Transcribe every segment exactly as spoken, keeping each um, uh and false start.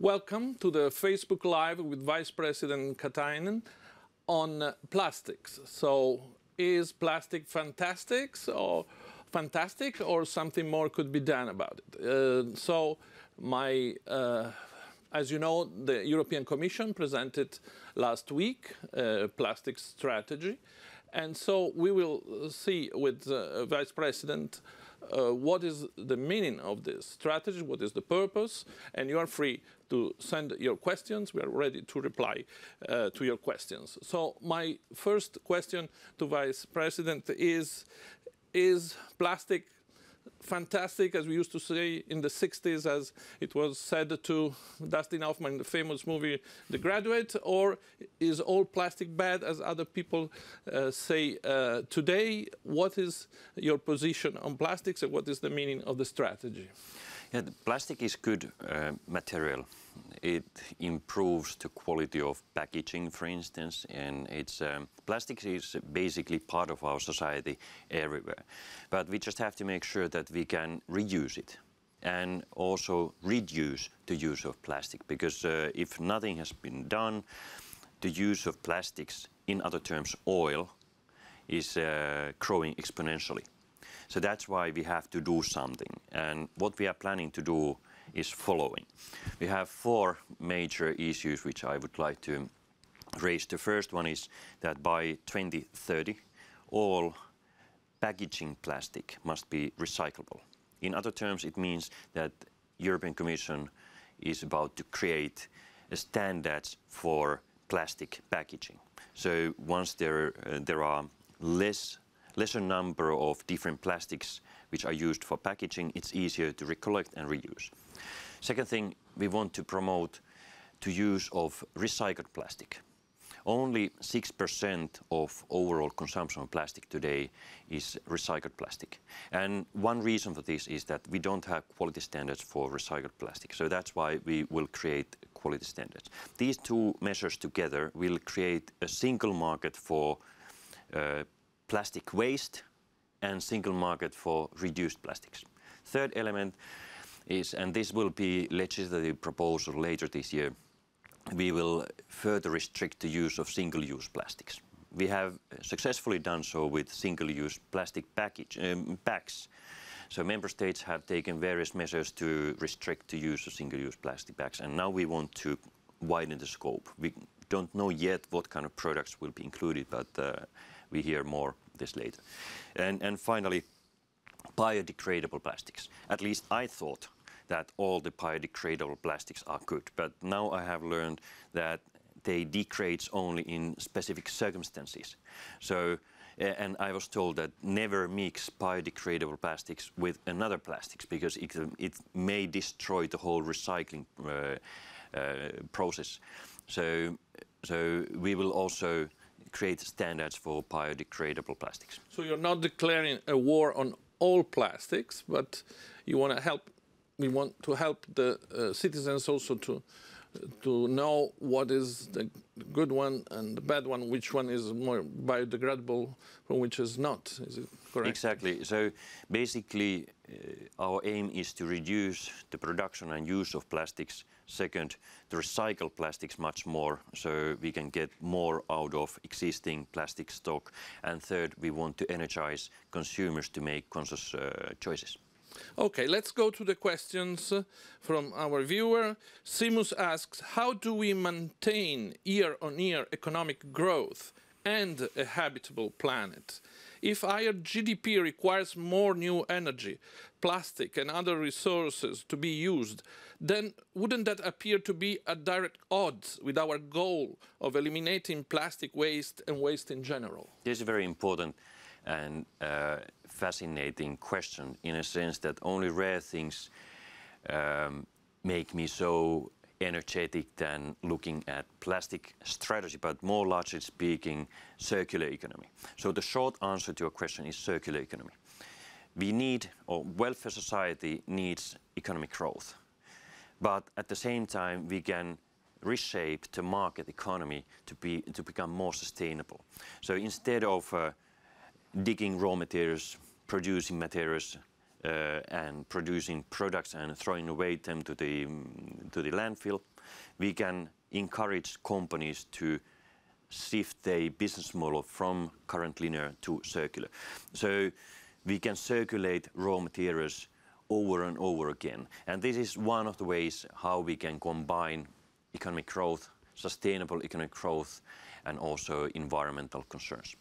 Welcome to the Facebook Live with Vice President Katainen on plastics. So, is plastic fantastic or fantastic, or something more could be done about it? Uh, so, my, uh, as you know, the European Commission presented last week a plastic strategy, and so we will see with uh, Vice President. Uh, what is the meaning of this strategy? What is the purpose? And you are free to send your questions. We are ready to reply uh, to your questions. So my first question to Vice President is, is plastic fantastic, as we used to say in the sixties, as it was said to Dustin Hoffman in the famous movie The Graduate, or is all plastic bad, as other people uh, say uh, today? What is your position on plastics, and what is the meaning of the strategy? Yeah, the plastic is good uh, material. It improves the quality of packaging, for instance, and it's um, plastics is basically part of our society everywhere. But we just have to make sure that we can reuse it and also reduce the use of plastic, because uh, if nothing has been done, the use of plastics, in other terms oil, is uh, growing exponentially. So that's why we have to do something, and what we are planning to do is following. We have four major issues which I would like to raise. The first one is that by twenty thirty, all packaging plastic must be recyclable. In other terms, it means that European Commission is about to create standards for plastic packaging. So once there, uh, there are less lesser number of different plastics which are used for packaging, it's easier to recollect and reuse. Second thing, we want to promote the use of recycled plastic. Only six percent of overall consumption of plastic today is recycled plastic. And one reason for this is that we don't have quality standards for recycled plastic. So that's why we will create quality standards. These two measures together will create a single market for uh, plastic waste and single market for reduced plastics. Third element is, and this will be legislative proposal later this year, we will further restrict the use of single-use plastics. We have successfully done so with single-use plastic package, um, bags. So member states have taken various measures to restrict the use of single-use plastic bags, and now we want to widen the scope. We don't know yet what kind of products will be included, but uh, we hear more of this later. And, and finally, biodegradable plastics. At least I thought that all the biodegradable plastics are good, but now I have learned that they degrade only in specific circumstances. So, and I was told that never mix biodegradable plastics with another plastics, because it, it may destroy the whole recycling uh, uh, process. So, so we will also create standards for biodegradable plastics. So you're not declaring a war on all plastics, but you want to help. We want to help the uh, citizens also to uh, to know what is the good one and the bad one, which one is more biodegradable from which is not. Is it correct? Exactly. So basically, uh, our aim is to reduce the production and use of plastics. Second, to recycle plastics much more, so we can get more out of existing plastic stock. And third, we want to energize consumers to make conscious uh, choices. Okay, let's go to the questions from our viewer. Simus asks, how do we maintain year-on-year economic growth and a habitable planet? If higher G D P requires more new energy, plastic and other resources to be used, then wouldn't that appear to be at direct odds with our goal of eliminating plastic waste and waste in general? This is a very important and uh, fascinating question, in a sense that only rare things um, make me so energetic than looking at plastic strategy, but more largely speaking, circular economy. So the short answer to your question is circular economy. We need, or welfare society needs, economic growth, but at the same time we can reshape the market economy to be to become more sustainable. So instead of uh, digging raw materials, producing materials, uh, and producing products and throwing away them to the, to the landfill. We can encourage companies to shift their business model from current linear to circular. So we can circulate raw materials over and over again. And this is one of the ways how we can combine economic growth, sustainable economic growth, and also environmental concerns.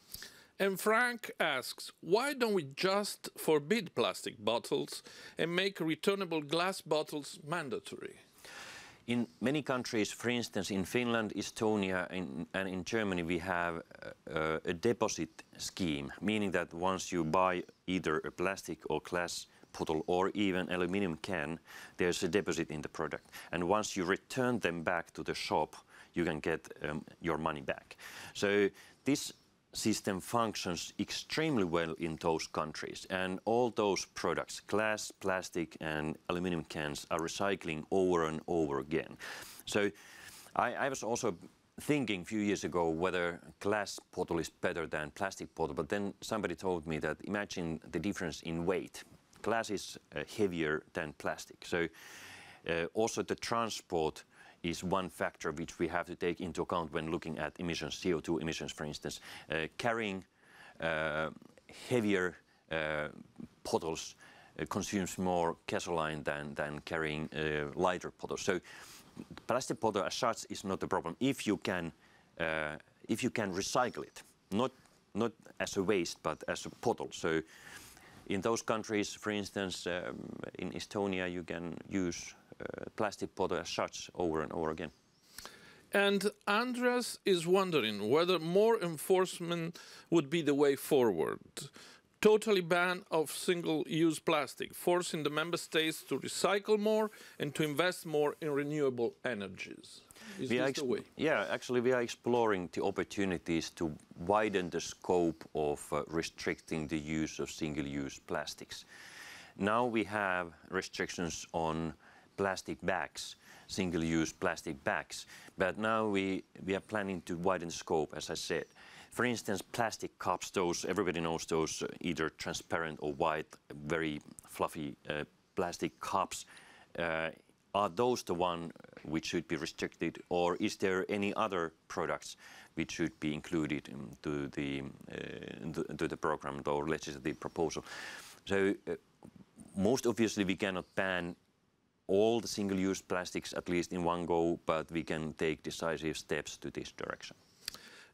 And Frank asks, why don't we just forbid plastic bottles and make returnable glass bottles mandatory? In many countries, for instance, in Finland, Estonia, in, and in Germany, we have uh, a deposit scheme, meaning that once you buy either a plastic or glass bottle or even aluminum can, there's a deposit in the product. And once you return them back to the shop, you can get um, your money back. So this system functions extremely well in those countries, and all those products, glass, plastic and aluminum cans, are recycling over and over again. So I, I was also thinking a few years ago whether glass bottle is better than plastic bottle, but then somebody told me that imagine the difference in weight. Glass is uh, heavier than plastic, so uh, also the transport is one factor which we have to take into account when looking at emissions, C O two emissions, for instance. Uh, carrying uh, heavier uh, bottles uh, consumes more gasoline than, than carrying uh, lighter bottles. So plastic bottle as such is not a problem if you can, uh, if you can recycle it, not, not as a waste, but as a bottle. So in those countries, for instance, um, in Estonia, you can use Uh, plastic bottle as such over and over again. And Andreas is wondering whether more enforcement would be the way forward. Totally ban of single-use plastic, forcing the member states to recycle more and to invest more in renewable energies. Is we this the way? Yeah, actually we are exploring the opportunities to widen the scope of uh, restricting the use of single-use plastics. Now we have restrictions on plastic bags, single-use plastic bags. But now we, we are planning to widen scope, as I said. For instance, plastic cups, those, everybody knows those, uh, either transparent or white, very fluffy uh, plastic cups. Uh, are those the one which should be restricted, or is there any other products which should be included into the, uh, into, into the program or legislative proposal? So uh, most obviously we cannot ban all the single-use plastics, at least in one go, but we can take decisive steps to this direction.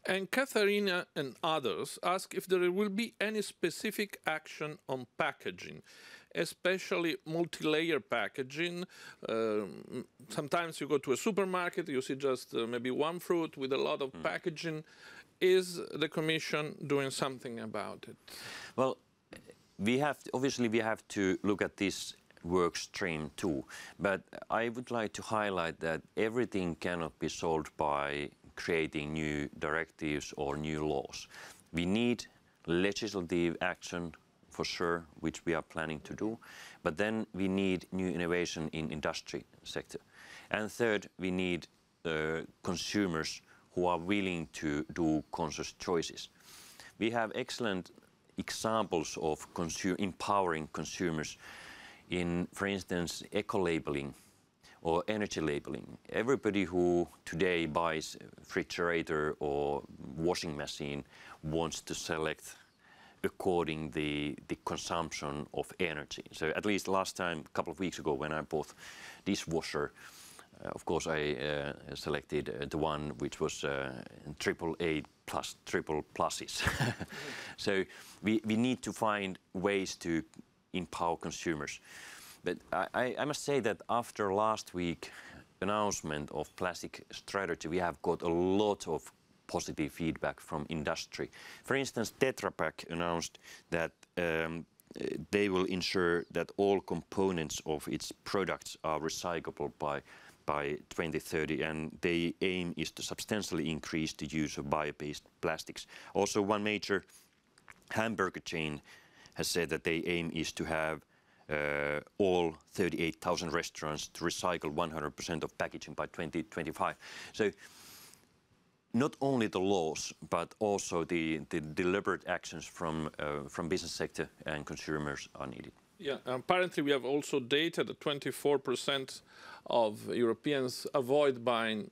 And Katharina and others ask if there will be any specific action on packaging, especially multi-layer packaging. Um, sometimes you go to a supermarket, you see just uh, maybe one fruit with a lot of mm. packaging. Is the Commission doing something about it? Well, we have to, obviously we have to look at this work stream too, but I would like to highlight that everything cannot be solved by creating new directives or new laws. We need legislative action for sure, which we are planning to do, but then we need new innovation in industry sector. And third, we need uh, consumers who are willing to do conscious choices. We have excellent examples of consu- empowering consumers in, for instance, eco-labeling or energy labeling. Everybody who today buys a refrigerator or washing machine wants to select according the, the consumption of energy. So at least last time, a couple of weeks ago, when I bought dishwasher, uh, of course I uh, selected uh, the one which was uh, triple A plus, triple pluses. So we, we need to find ways to empower consumers. But I, I must say that after last week's announcement of plastic strategy, we have got a lot of positive feedback from industry. For instance, Tetra Pak announced that um, they will ensure that all components of its products are recyclable by, by twenty thirty, and their aim is to substantially increase the use of bio-based plastics. Also, one major hamburger chain has said that their aim is to have uh, all thirty-eight thousand restaurants to recycle one hundred percent of packaging by twenty twenty-five. So not only the laws, but also the, the deliberate actions from, uh, from business sector and consumers are needed. Yeah, apparently we have also data that twenty-four percent of Europeans avoid buying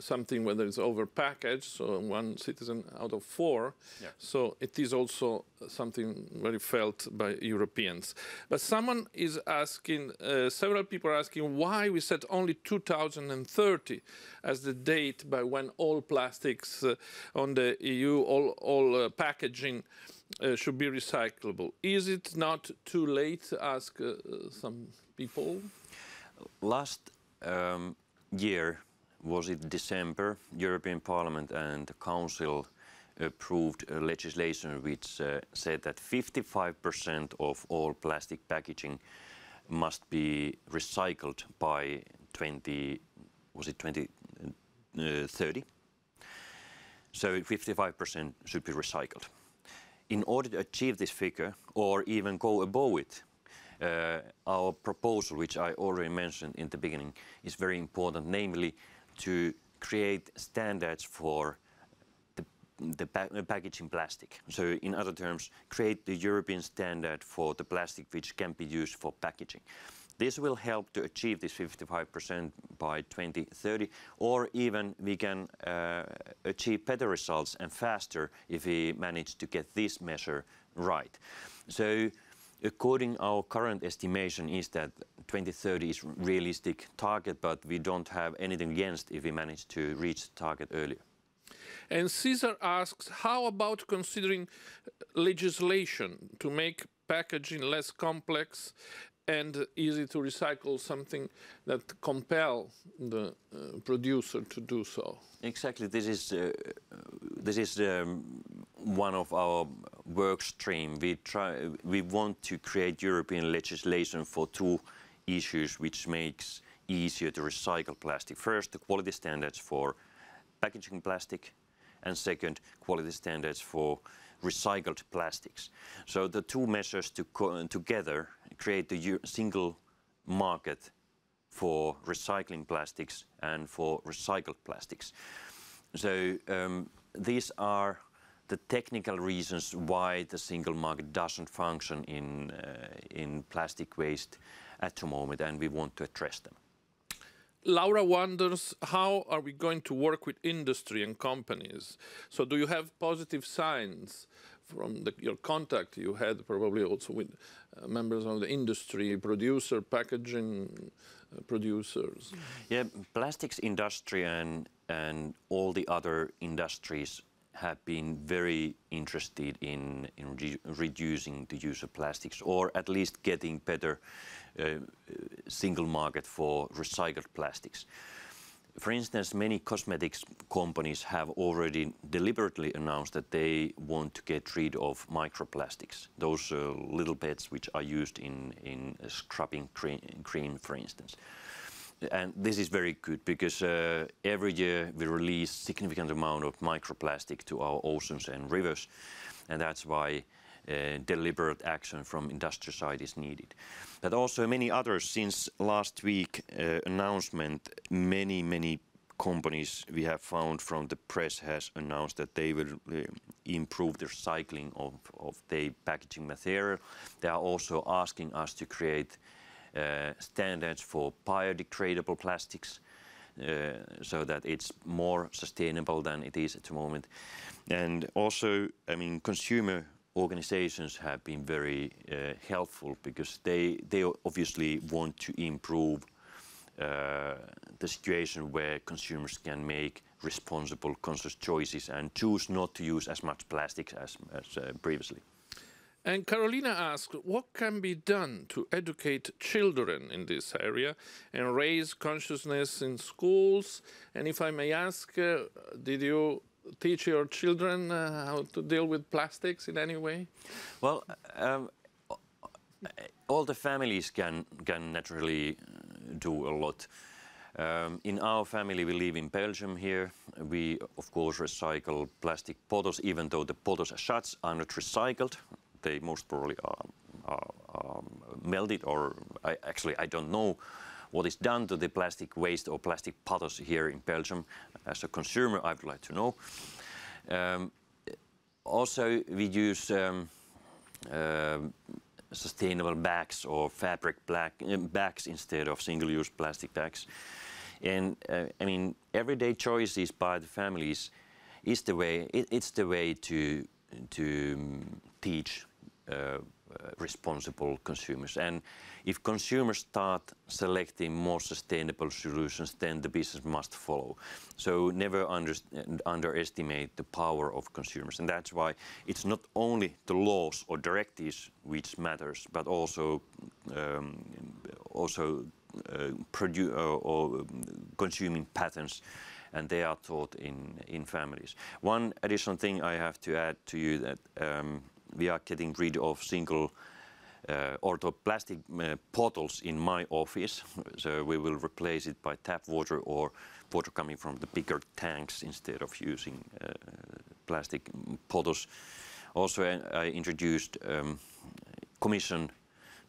something whether it's overpackaged, so one citizen out of four. Yeah. So it is also something very felt by Europeans. But someone is asking, uh, several people are asking why we set only two thousand thirty as the date by when all plastics uh, on the E U, all, all uh, packaging uh, should be recyclable. Is it not too late, ask uh, some people? Last um, year, was it December, European Parliament and the Council approved uh, legislation which uh, said that fifty-five percent of all plastic packaging must be recycled by twenty, was it twenty thirty? So fifty-five percent should be recycled. In order to achieve this figure, or even go above it, uh, our proposal, which I already mentioned in the beginning, is very important, namely to create standards for the, the pa packaging plastic. So in other terms, create the European standard for the plastic which can be used for packaging. This will help to achieve this fifty-five percent by twenty thirty, or even we can uh, achieve better results and faster if we manage to get this measure right. So according our current estimation is that twenty thirty is realistic target, but we don't have anything against if we manage to reach the target earlier. And Cesar asks, how about considering legislation to make packaging less complex and easy to recycle, something that compel the uh, producer to do so? Exactly, this is uh, this is um, one of our work stream. We try, we want to create European legislation for two issues which makes easier to recycle plastic. First, the quality standards for packaging plastic, and second, quality standards for recycled plastics. So the two measures to co together create the single market for recycling plastics and for recycled plastics. So um, these are the technical reasons why the single market doesn't function in, uh, in plastic waste at the moment, and we want to address them. Laura wonders, how are we going to work with industry and companies? So do you have positive signs from the, your contact you had probably also with uh, members of the industry, producer, packaging uh, producers? Yeah, plastics industry and, and all the other industries have been very interested in, in re reducing the use of plastics, or at least getting better uh, single market for recycled plastics. For instance, many cosmetics companies have already deliberately announced that they want to get rid of microplastics, those uh, little bits which are used in, in scrubbing cream, cream, for instance. And this is very good because uh, every year we release significant amount of microplastic to our oceans and rivers, and that's why uh, deliberate action from industry side is needed. But also many others, since last week uh, announcement, many, many companies we have found from the press has announced that they will uh, improve the recycling of, of their packaging material. They are also asking us to create Uh, standards for biodegradable plastics, uh, so that it's more sustainable than it is at the moment. And also, I mean, consumer organizations have been very uh, helpful because they, they obviously want to improve uh, the situation where consumers can make responsible, conscious choices and choose not to use as much plastic as, as uh, previously. And Carolina asked, what can be done to educate children in this area and raise consciousness in schools? And if I may ask, uh, did you teach your children uh, how to deal with plastics in any way? Well, um, all the families can, can naturally do a lot. Um, in our family, we live in Belgium here. We, of course, recycle plastic bottles, even though the bottles as such are not recycled. They most probably are, are, are melted, or I, actually I don't know what is done to the plastic waste or plastic bottles here in Belgium. As a consumer, I would like to know. Um, also, we use um, uh, sustainable bags or fabric black, uh, bags instead of single-use plastic bags. And uh, I mean, everyday choices by the families is the way. It, it's the way to to teach uh, responsible consumers. And if consumers start selecting more sustainable solutions, then the business must follow. So never under, underestimate the power of consumers. And that's why it's not only the laws or directives which matters, but also um, also uh, produ or, or consuming patterns, and they are taught in in families. One additional thing I have to add to you that. Um, We are getting rid of single uh, orthoplastic uh, bottles in my office, so we will replace it by tap water or water coming from the bigger tanks instead of using uh, plastic bottles. Also, I introduced um, Commission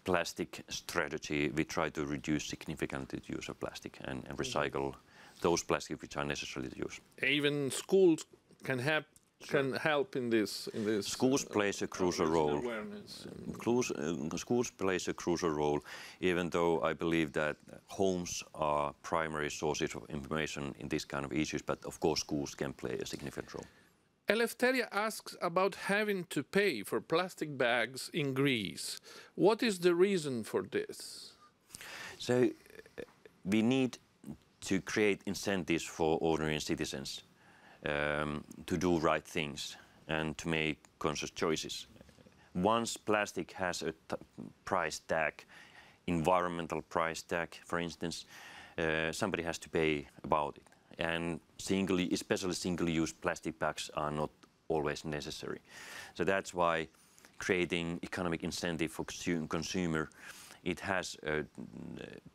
plastic strategy. We try to reduce significantly the use of plastic and, and recycle those plastics which are necessarily used. Even schools can have. Can help in this. In this schools plays a crucial role. Schools, uh, schools plays a crucial role, even though I believe that homes are primary sources of information in this kind of issues. But of course, schools can play a significant role. Eleftheria asks about having to pay for plastic bags in Greece. What is the reason for this? So we need to create incentives for ordinary citizens. Um, to do right things and to make conscious choices. Once plastic has a t price tag, environmental price tag, for instance, uh, somebody has to pay about it. And single, especially single-use plastic bags are not always necessary. So that's why creating economic incentive for consum consumer, it has a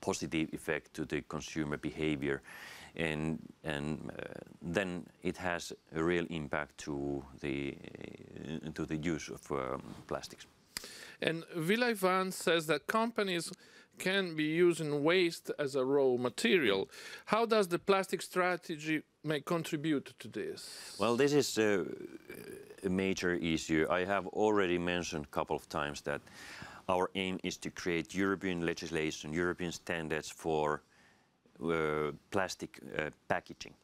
positive effect to the consumer behavior. And, and uh, then it has a real impact to the uh, to the use of um, plastics. And Villai Van says that companies can be using waste as a raw material. How does the plastic strategy may contribute to this? Well, this is a, a major issue. I have already mentioned a couple of times that our aim is to create European legislation, European standards for Uh, plastic uh, packaging.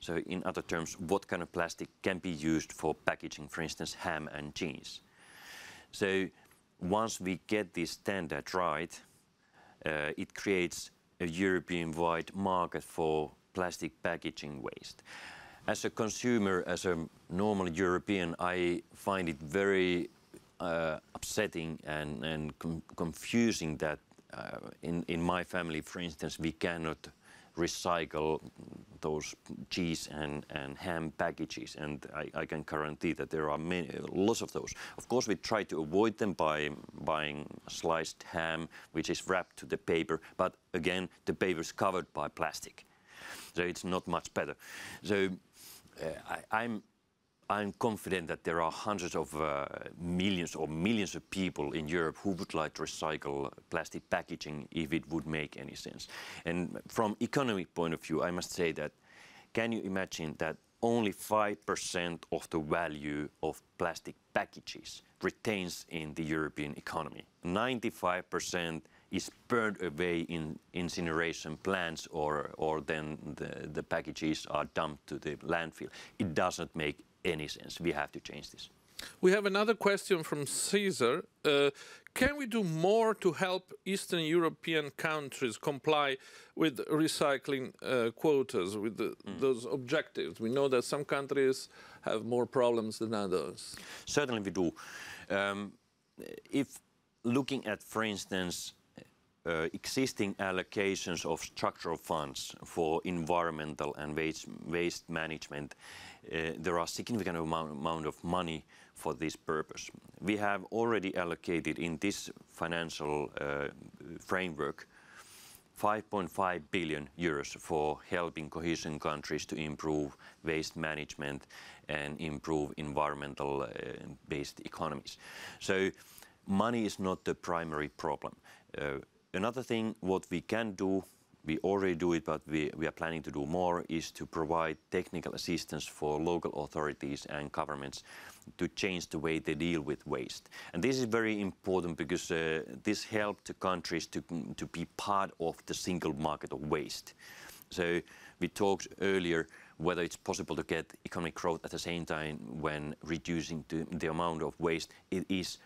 So in other terms, what kind of plastic can be used for packaging, for instance, ham and cheese. So once we get this standard right, uh, it creates a European-wide market for plastic packaging waste. As a consumer, as a normal European, I find it very uh, upsetting and, and com confusing that Uh, in, in my family, for instance, we cannot recycle those cheese and, and ham packages, and I, I can guarantee that there are many, lots of those. Of course, we try to avoid them by buying sliced ham, which is wrapped to the paper, but again, the paper is covered by plastic, so it's not much better. So uh, I, I'm... I'm confident that there are hundreds of uh, millions or millions of people in Europe who would like to recycle plastic packaging if it would make any sense. And from economic point of view, I must say that, can you imagine that only five percent of the value of plastic packages retains in the European economy? ninety-five percent is burned away in incineration plants, or, or then the, the packages are dumped to the landfill. It doesn't make any sense. We have to change this. We have another question from Caesar. Uh, can we do more to help Eastern European countries comply with recycling uh, quotas, with the, mm. those objectives? We know that some countries have more problems than others. Certainly we do. Um, if looking at, for instance, Uh, existing allocations of structural funds for environmental and waste, waste management, uh, there are significant amount, amount of money for this purpose. We have already allocated in this financial uh, framework five point five billion euros for helping cohesion countries to improve waste management and improve environmental uh, based economies. So money is not the primary problem. Uh, Another thing what we can do we already do it, but we, we are planning to do more, is to provide technical assistance for local authorities and governments to change the way they deal with waste. And this is very important because uh, this helps the countries to, to be part of the single market of waste. So we talked earlier whether it's possible to get economic growth at the same time when reducing the, the amount of waste. It is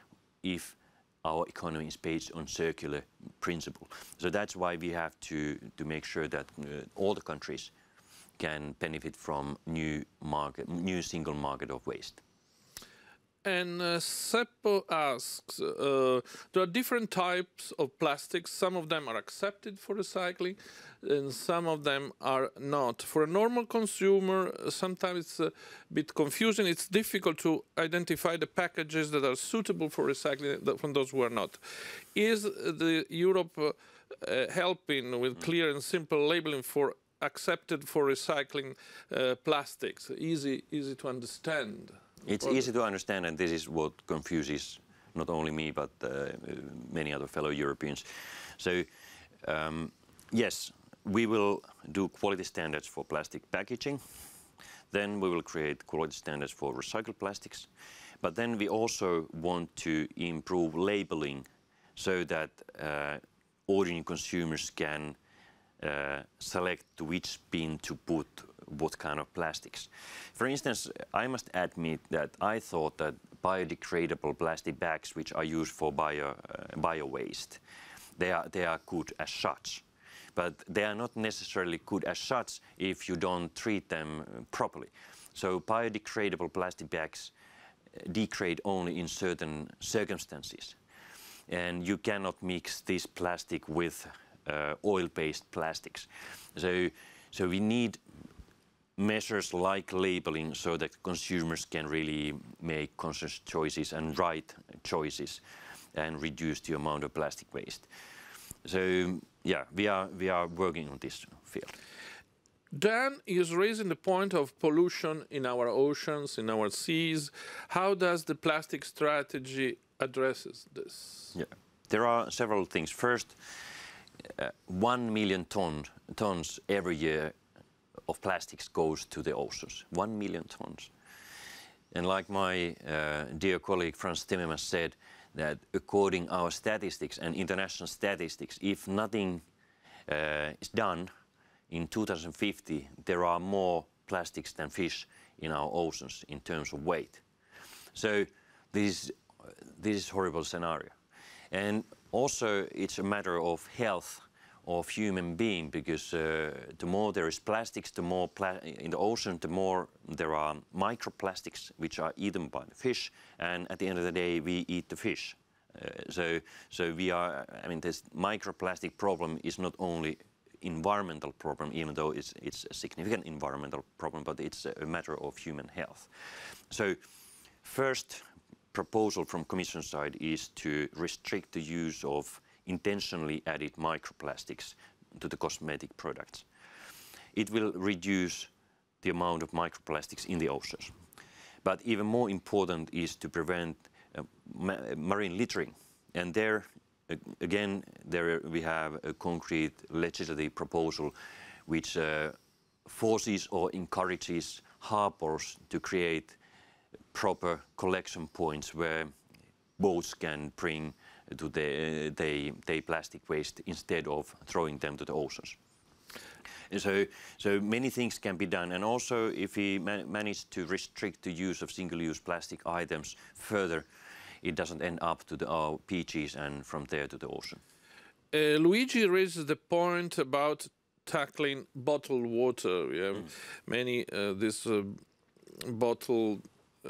if our economy is based on circular principle. So that's why we have to, to make sure that uh, all the countries can benefit from new market, new single market of waste. And uh, Seppo asks, uh, there are different types of plastics. Some of them are accepted for recycling and some of them are not. For a normal consumer, sometimes it's a bit confusing. It's difficult to identify the packages that are suitable for recycling from those who are not. Is the Europe uh, uh, helping with clear and simple labeling for accepted for recycling uh, plastics? Easy, easy to understand. It's easy to understand, and this is what confuses not only me but uh, many other fellow Europeans. So, um, yes, we will do quality standards for plastic packaging. Then we will create quality standards for recycled plastics. But then we also want to improve labeling so that uh, ordinary consumers can uh, select to which bin to put what kind of plastics. For instance, I must admit that I thought that biodegradable plastic bags, which are used for bio, uh, bio waste, they are, they are good as such. But they are not necessarily good as such if you don't treat them properly. So biodegradable plastic bags degrade only in certain circumstances. And you cannot mix this plastic with uh, oil-based plastics. So, so we need measures like labeling so that consumers can really make conscious choices and right choices and reduce the amount of plastic waste. So yeah, we are, we are working on this field. Dan is raising the point of pollution in our oceans, in our seas. How does the plastic strategy addresses this? Yeah, there are several things. First, uh, one million ton, tons every year of plastics goes to the oceans, one million tons. And like my uh, dear colleague Frans Timmermans said, that according our statistics and international statistics, if nothing uh, is done, in two thousand fifty there are more plastics than fish in our oceans in terms of weight. So this, this is a horrible scenario. And also it's a matter of health of human being, because uh, the more there is plastics, the more pla in the ocean, the more there are microplastics which are eaten by the fish, and at the end of the day we eat the fish. Uh, so, so we are, I mean, this microplastic problem is not only environmental problem, even though it's, it's a significant environmental problem, but it's a matter of human health. So first proposal from Commission side is to restrict the use of intentionally added microplastics to the cosmetic products. It will reduce the amount of microplastics in the oceans. But even more important is to prevent uh, ma marine littering. And there, uh, again, there we have a concrete legislative proposal which uh, forces or encourages harbours to create proper collection points where boats can bring to the, the, the plastic waste instead of throwing them to the oceans. And so, so many things can be done, and also if we man manage to restrict the use of single-use plastic items further, it doesn't end up to the, our beaches and from there to the ocean. Uh, Luigi raises the point about tackling bottled water. We have mm. many uh, this uh, bottled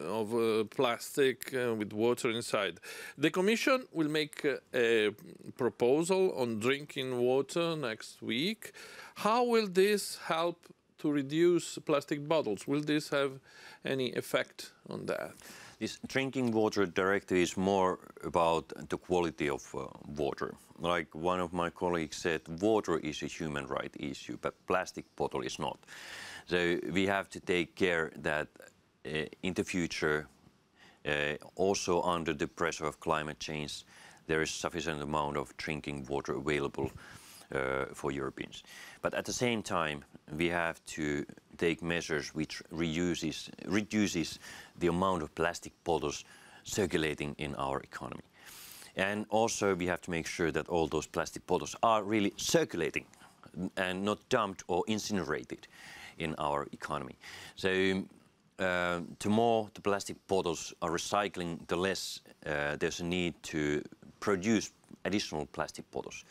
of uh, plastic uh, with water inside. The Commission will make uh, a proposal on drinking water next week. How will this help to reduce plastic bottles? Will this have any effect on that? This drinking water directive is more about the quality of uh, water. Like one of my colleagues said, water is a human right issue, but plastic bottle is not. So we have to take care that in the future, uh, also under the pressure of climate change, there is sufficient amount of drinking water available uh, for Europeans. But at the same time, we have to take measures which reuses, reduces the amount of plastic bottles circulating in our economy. And also we have to make sure that all those plastic bottles are really circulating and not dumped or incinerated in our economy. So uh, the more the plastic bottles are recycling, the less uh, there's a need to produce additional plastic bottles.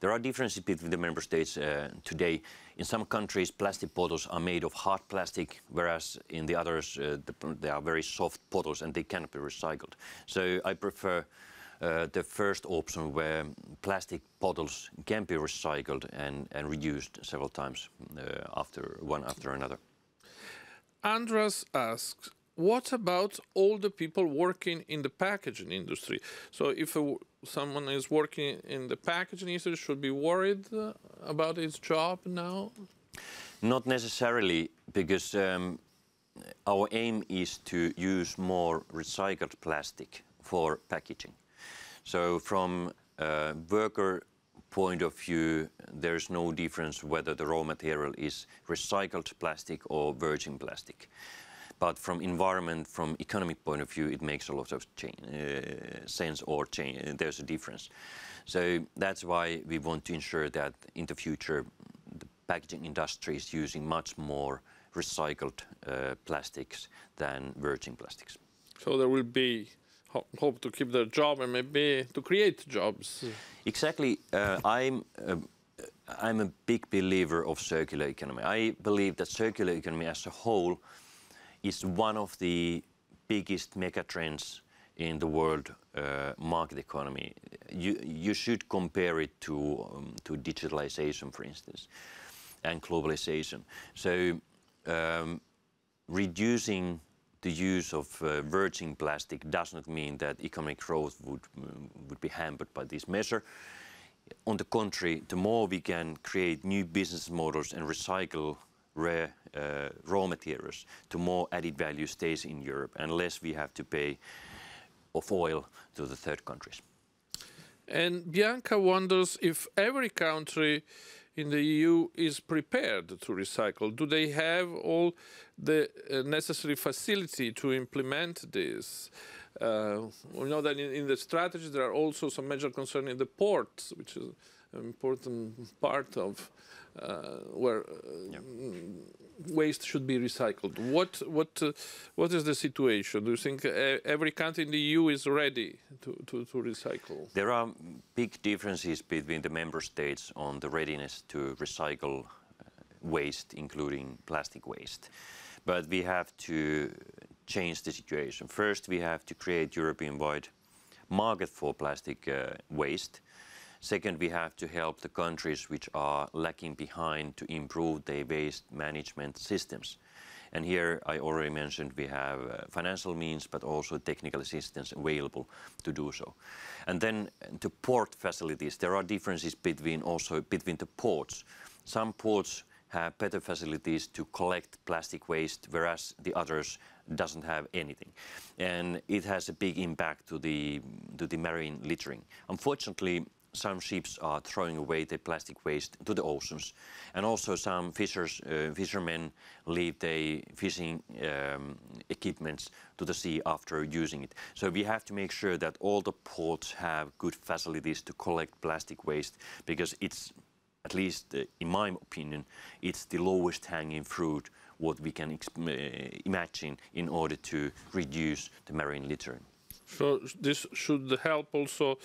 There are differences between the member states uh, today. In some countries, plastic bottles are made of hard plastic, whereas in the others, uh, the, they are very soft bottles and they cannot be recycled. So I prefer Uh, the first option, where plastic bottles can be recycled and, and reused several times uh, after one after another. Andras asks, what about all the people working in the packaging industry? So if a, someone is working in the packaging industry, should be worried about his job now? Not necessarily, because um, our aim is to use more recycled plastic for packaging. So from a worker point of view, there's no difference whether the raw material is recycled plastic or virgin plastic. But from environment, from economic point of view, it makes a lot of change, uh, sense or change. There's a difference. So that's why we want to ensure that in the future, the packaging industry is using much more recycled uh, plastics than virgin plastics. So there will be hope to keep their job and maybe to create jobs. Yeah. Exactly. Uh, I'm, uh, I'm a big believer of circular economy. I believe that circular economy as a whole is one of the biggest megatrends in the world uh, market economy. You, you should compare it to, um, to digitalization, for instance, and globalization. So um, reducing the use of uh, virgin plastic does not mean that economic growth would, would be hampered by this measure. On the contrary, the more we can create new business models and recycle rare uh, raw materials, the more added value stays in Europe, and less we have to pay of oil to the third countries. And Bianca wonders if every country in the E U is prepared to recycle. Do they have all the uh, necessary facility to implement this? Uh, we know that in, in the strategy there are also some measures concerning the ports, which is an important part of uh, where uh, yeah. waste should be recycled. What, what, uh, what is the situation? Do you think every country in the E U is ready to, to, to recycle? There are big differences between the member states on the readiness to recycle waste, including plastic waste. But we have to change the situation. First, we have to create European-wide market for plastic uh, waste. Second, we have to help the countries which are lagging behind to improve their waste management systems. And here I already mentioned we have uh, financial means, but also technical assistance available to do so. And then the port facilities, there are differences between also between the ports. Some ports have better facilities to collect plastic waste, whereas the others doesn't have anything. And it has a big impact to the, to the marine littering. Unfortunately, some ships are throwing away their plastic waste to the oceans, and also some fishers, uh, fishermen leave their fishing um, equipments to the sea after using it. So we have to make sure that all the ports have good facilities to collect plastic waste, because it's, at least uh, in my opinion, it's the lowest hanging fruit what we can imagine in order to reduce the marine littering. So this should help also.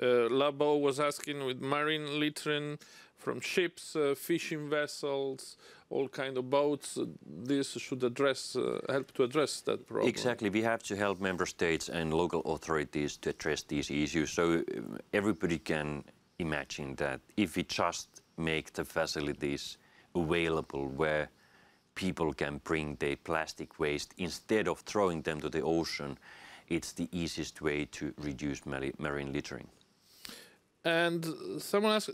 Uh, Labo was asking with marine littering from ships, uh, fishing vessels, all kind of boats. This should address, uh, help to address that problem. Exactly. We have to help member states and local authorities to address these issues. So everybody can imagine that if we just make the facilities available where people can bring their plastic waste instead of throwing them to the ocean, it's the easiest way to reduce marine littering. And someone asked,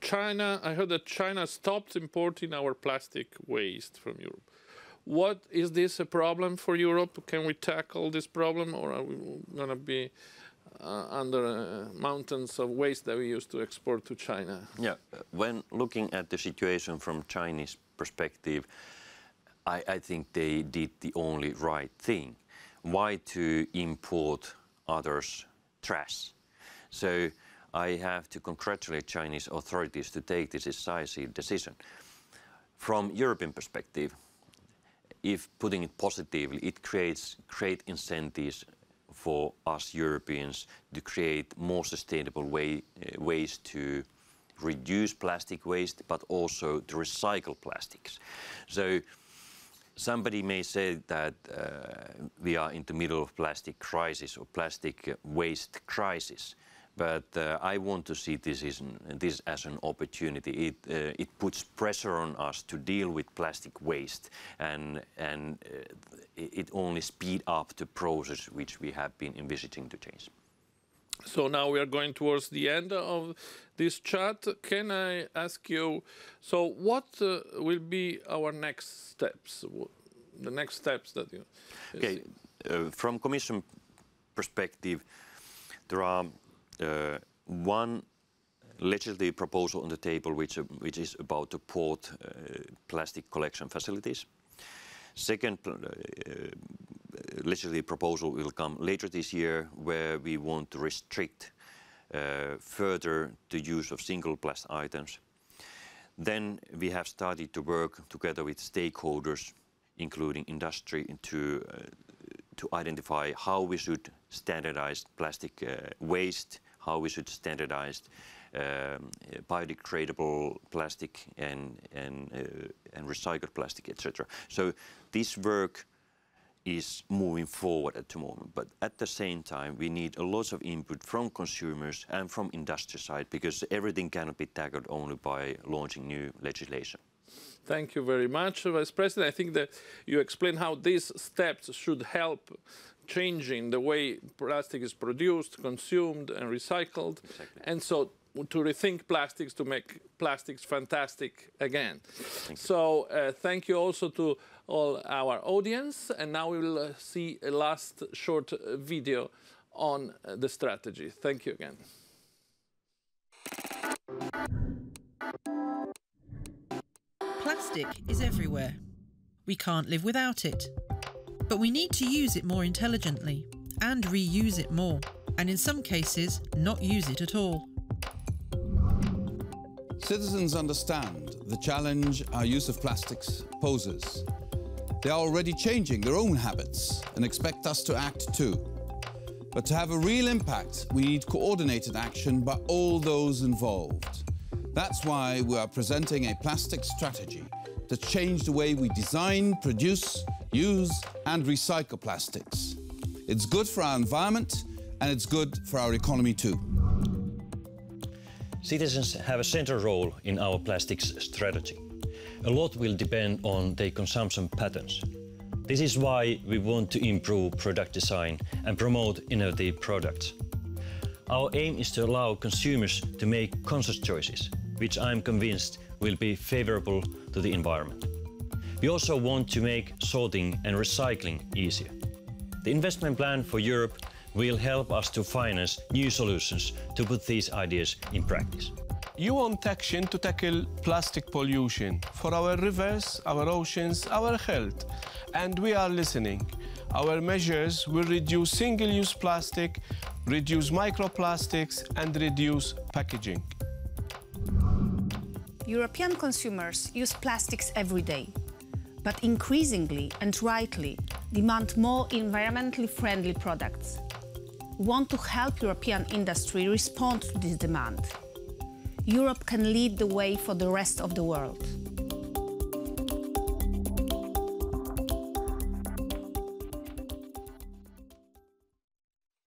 China, I heard that China stopped importing our plastic waste from Europe. What, is this a problem for Europe? Can we tackle this problem, or are we going to be uh, under uh, mountains of waste that we used to export to China. Yeah, when looking at the situation from Chinese perspective, I, I think they did the only right thing. Why to import others' trash? So I have to congratulate Chinese authorities to take this decisive decision. From European perspective, if putting it positively, it creates great incentives for us Europeans to create more sustainable way, uh, ways to reduce plastic waste, but also to recycle plastics. So somebody may say that uh, we are in the middle of plastic crisis or plastic waste crisis, but uh, I want to see this, is an, this as an opportunity. It, uh, it puts pressure on us to deal with plastic waste, and, and uh, it only speeds up the process which we have been envisaging to change. So now we are going towards the end of this chat. Can I ask you, so what uh, will be our next steps? The next steps that you... Okay, uh, from Commission perspective, there are Uh, one legislative proposal on the table which, uh, which is about the port uh, plastic collection facilities. Second uh, legislative proposal will come later this year, where we want to restrict uh, further the use of single plastic items. Then we have started to work together with stakeholders, including industry, to uh, to identify how we should standardize plastic uh, waste, how we should standardize um, biodegradable plastic and, and, uh, and recycled plastic, et cetera. So this work is moving forward at the moment, but at the same time we need a lot of input from consumers and from industry side, because everything cannot be tackled only by launching new legislation. Thank you very much, Vice President. I think that you explained how these steps should help changing the way plastic is produced, consumed, and recycled. Exactly. And so to rethink plastics, to make plastics fantastic again. Thank so uh, thank you also to all our audience. And now we will uh, see a last short uh, video on uh, the strategy. Thank you again. Plastic is everywhere. We can't live without it. But we need to use it more intelligently and reuse it more, and in some cases, not use it at all. Citizens understand the challenge our use of plastics poses. They are already changing their own habits and expect us to act too. But to have a real impact, we need coordinated action by all those involved. That's why we are presenting a plastic strategy to change the way we design, produce, use and recycle plastics. It's good for our environment and it's good for our economy too. Citizens have a central role in our plastics strategy. A lot will depend on their consumption patterns. This is why we want to improve product design and promote innovative products. Our aim is to allow consumers to make conscious choices, which I'm convinced will be favorable to the environment. We also want to make sorting and recycling easier. The investment plan for Europe will help us to finance new solutions to put these ideas in practice. You want action to tackle plastic pollution for our rivers, our oceans, our health, and we are listening. Our measures will reduce single-use plastic, reduce microplastics and reduce packaging. European consumers use plastics every day, but increasingly and rightly demand more environmentally friendly products. We want to help European industry respond to this demand. Europe can lead the way for the rest of the world.